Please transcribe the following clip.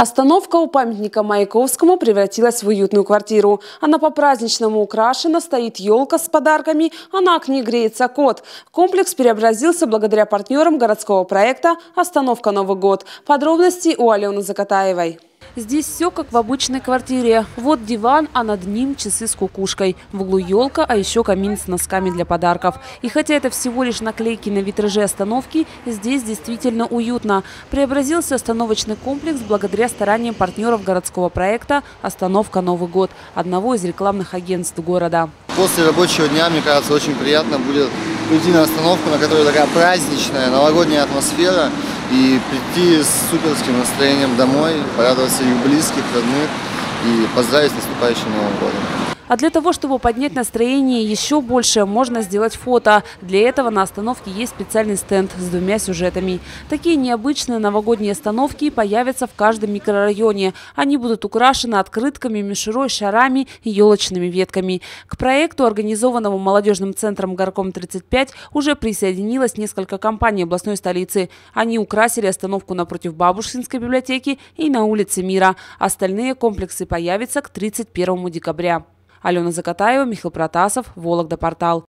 Остановка у памятника Маяковскому превратилась в уютную квартиру. Она по-праздничному украшена, стоит елка с подарками, а на окне греется кот. Комплекс преобразился благодаря партнерам городского проекта «Остановка Новый год». Подробности у Алены Закатаевой. Здесь все как в обычной квартире. Вот диван, а над ним часы с кукушкой. В углу елка, а еще камин с носками для подарков. И хотя это всего лишь наклейки на витраже остановки, здесь действительно уютно. Преобразился остановочный комплекс благодаря стараниям партнеров городского проекта «Остановка Новый год», одного из рекламных агентств города. После рабочего дня, мне кажется, очень приятно будет прийти на остановку, на которой такая праздничная, новогодняя атмосфера. И прийти с суперским настроением домой, порадоваться своих близких, родных и поздравить с наступающим Новым годом. А для того, чтобы поднять настроение еще больше, можно сделать фото. Для этого на остановке есть специальный стенд с двумя сюжетами. Такие необычные новогодние остановки появятся в каждом микрорайоне. Они будут украшены открытками, мишурой, шарами и елочными ветками. К проекту, организованному молодежным центром «Горком-35», уже присоединилось несколько компаний областной столицы. Они украсили остановку напротив Бабушкинской библиотеки и на улице Мира. Остальные комплексы появятся к 31 декабря. Алена Закатаева, Михаил Протасов, Вологда-портал.